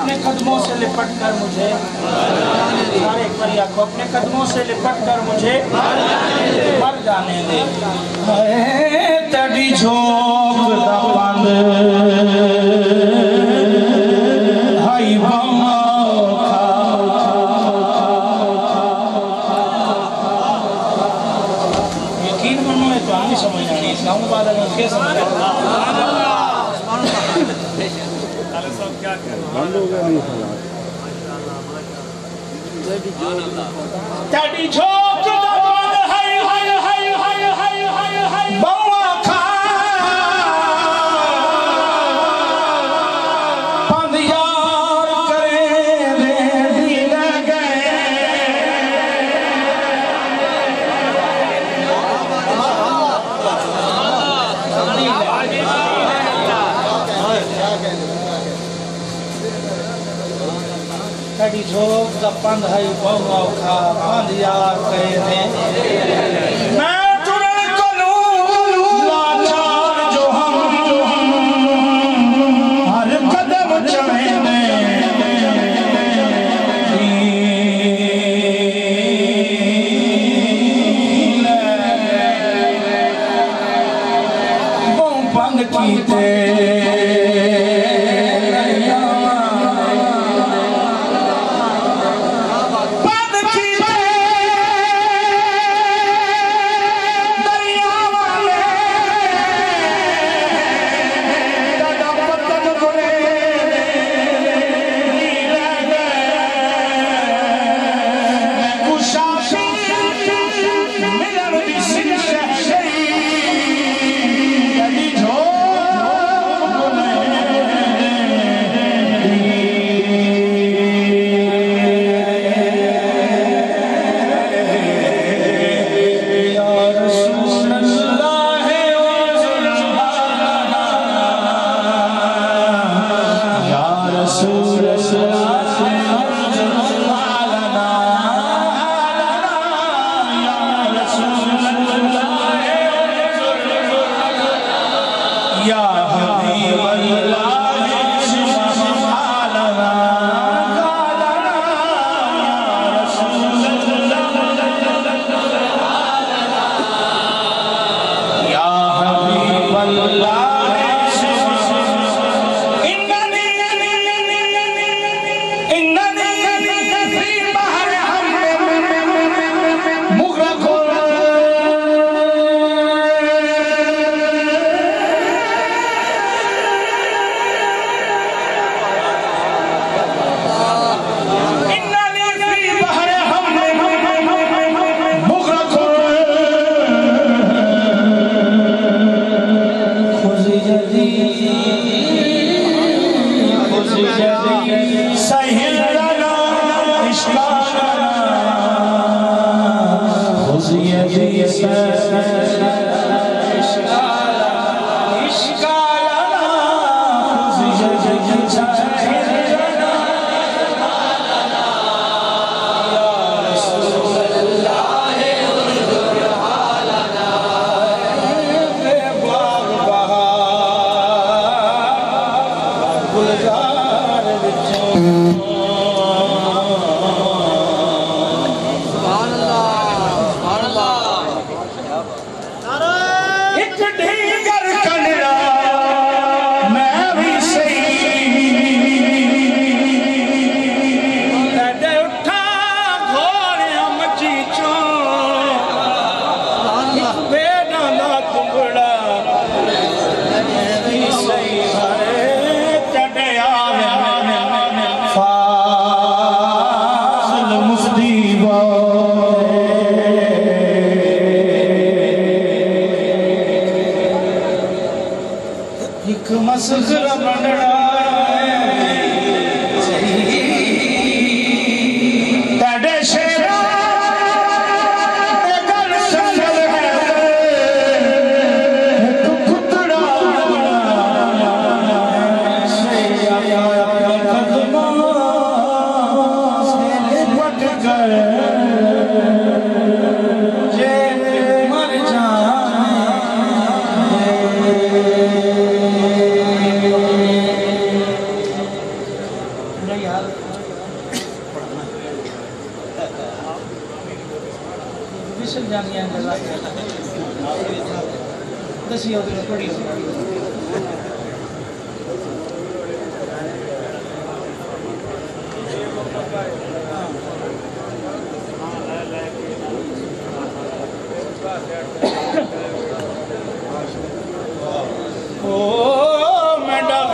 अपने कदमों से लिपट कर मुझे सारे परिया को अपने कदमों से लिपट कर मुझे मर जाने दे। तड़ी झोंक दबंद हाई बम्मा यकीन मनो ये तो आनी समझ आनी इस्लाम वाला ने क्या समझा तड़ी झोंक दबंद हाय हाय हाय हाय हाय हाय हाय बम्मा खा पंद यार करे दे दिल गए तड़ी झोंक दबंद है बम्मा खा पंद यार करे दे। मैं see how they're producing. Oh, madam,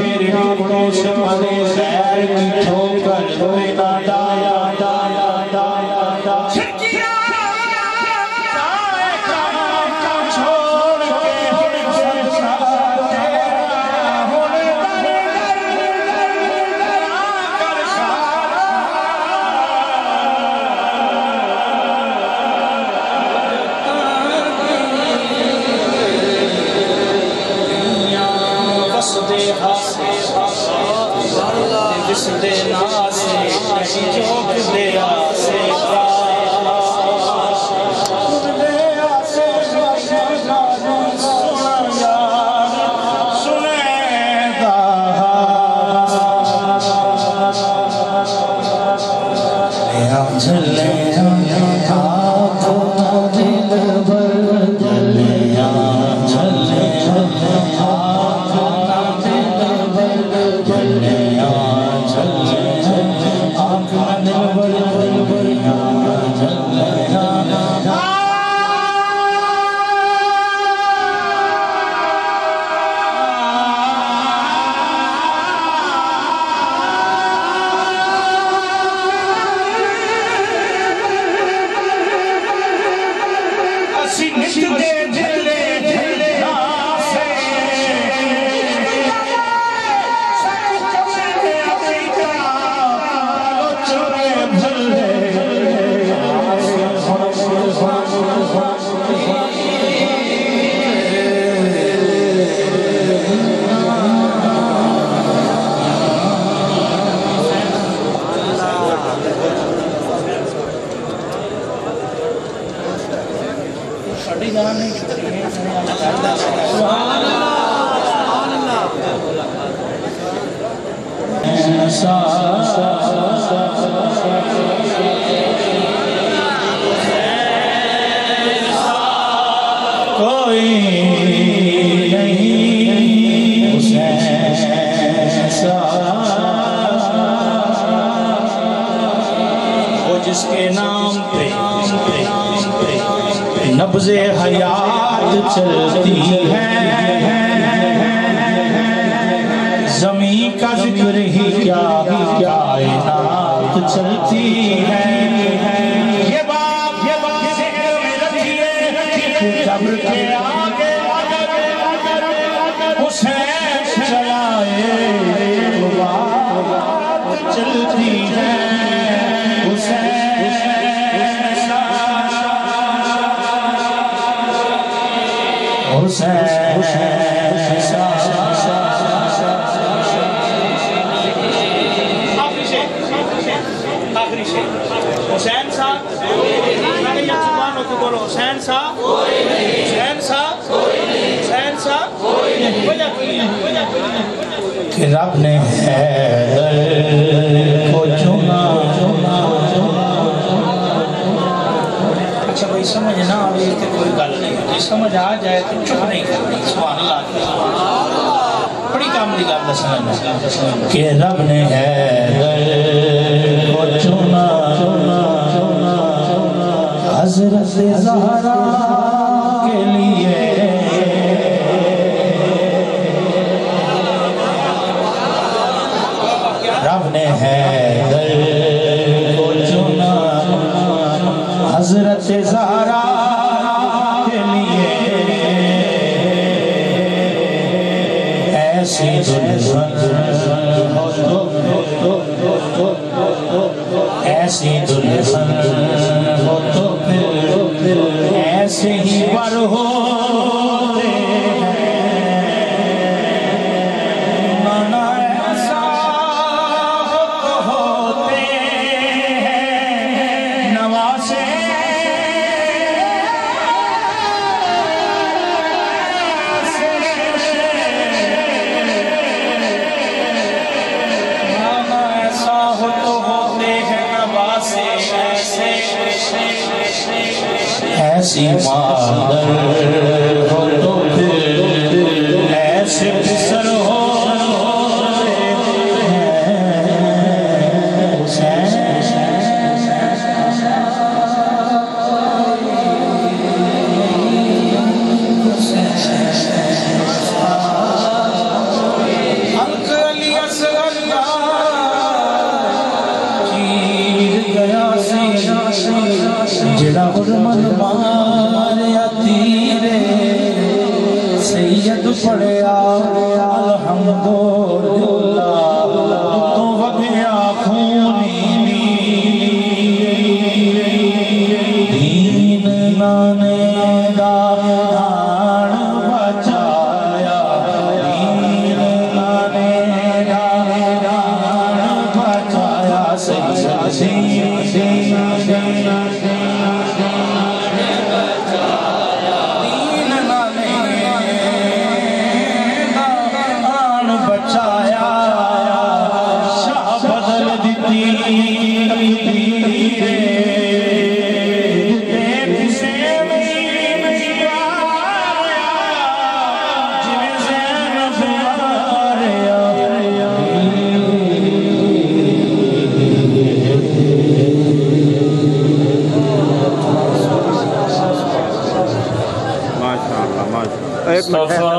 फिर भी दुश्मने शहर की ठोकर रोए ना दाया दाया दाया दाया दे नासे नहीं चौक दे आसे चौक दे आसे सुना यार सुनेगा हम चले हम यहाँ तो दिल भर चले हम चले हम यहाँ तो दिल भर चले नब्ज़े हयात चलती है ज़मीं का ज़िक्र ही क्या कायनात चलती है। ये बात ज़हन में रखिए रखिए कब्र के आगे हुसैन चलाए बात चलती है हुसैन कि रब ने हैदर को चुना। अच्छा भाई समझ ना आवे तो कोई गल नहीं, समझ आ जाए तो चुप नहीं करनी। सुभान अल्लाह, बड़ी काम की गल दसना कि रब ने हैदर को चुना। हज़रत ज़हरा के लिए रब ने हैदर को चुना, हज़रत ज़हरा के लिए ऐसी दुल्हन हो ऐसी दुल्हन हो तो फिर ऐसे ही वर होते ऐसी मादर हो तो फिर ऐसे पिसर हो अंक मुस्तफा